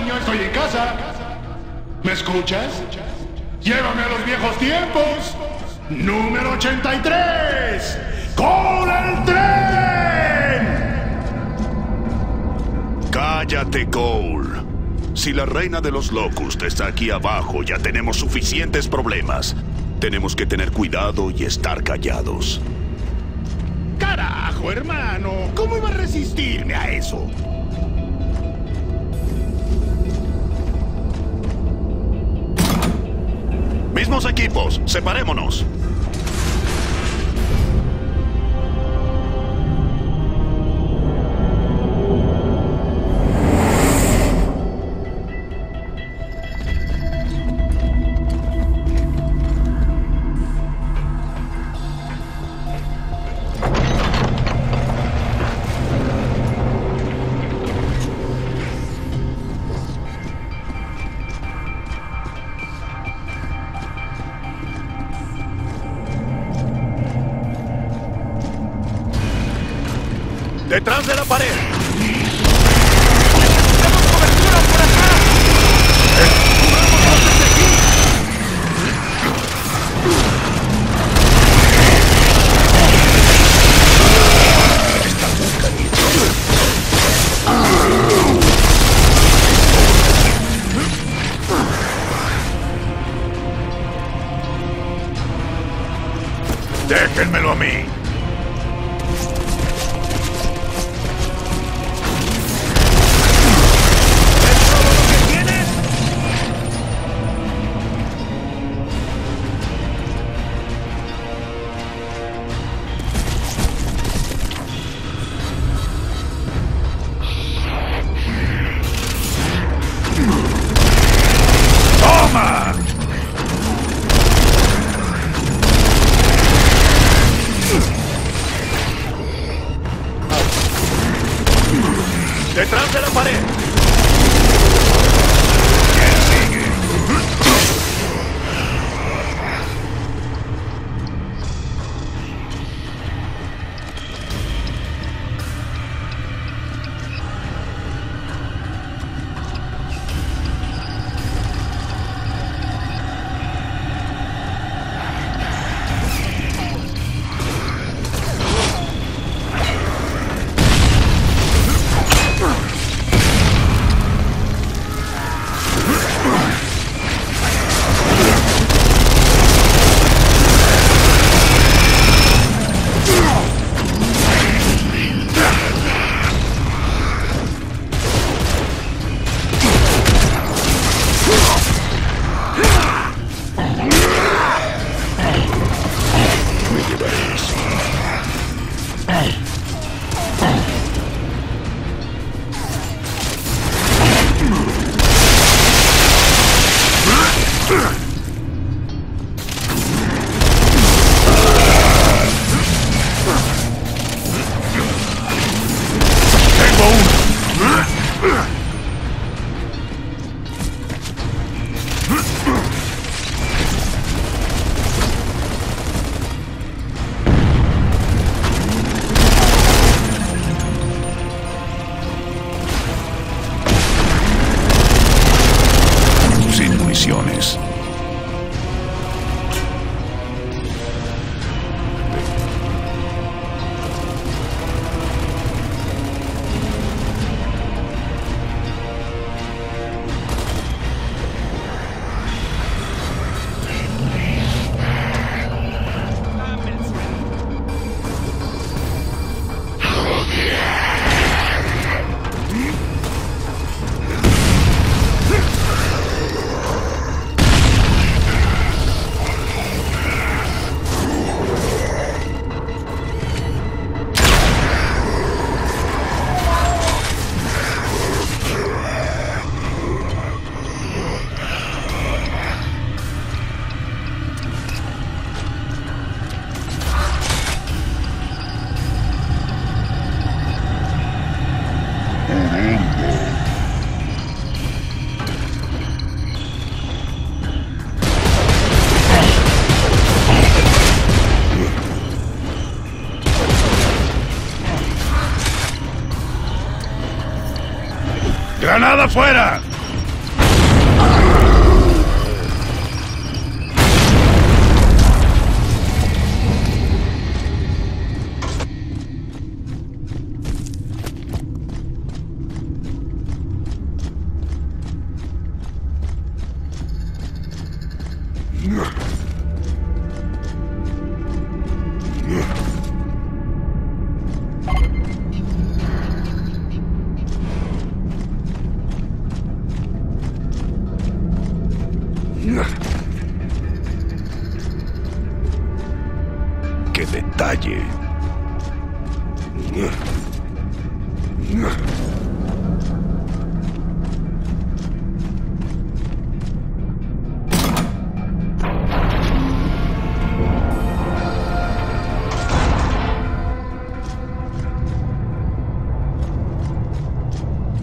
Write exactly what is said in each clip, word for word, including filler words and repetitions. niño, estoy en casa. ¿Me escuchas? Llévame a los viejos tiempos. Número ochenta y tres. ¡Con el tren! Cállate, Cole. Si la reina de los Locust está aquí abajo, ya tenemos suficientes problemas. Tenemos que tener cuidado y estar callados. ¡Carajo, hermano! ¿Cómo iba a resistirme a eso? Mismos equipos, separémonos. ¡Detrás de la pared! ¡Tenemos cobertura por acá! ¡Vamos desde aquí! ¡Está buscando! ¡Déjenmelo a mí! ¡Detrás de la pared! ¿Quién sigue? ¡Granada fuera!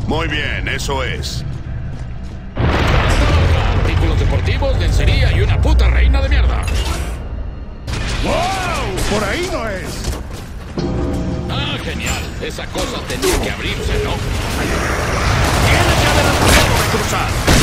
Muy bien, eso es. Artículos deportivos, lencería y una puta reina de mierda. ¡Wow! ¡Por ahí no es! ¡Ah, genial! Esa cosa tenía que abrirse, ¿no? ¡Tiene que haber un juego de cruzar!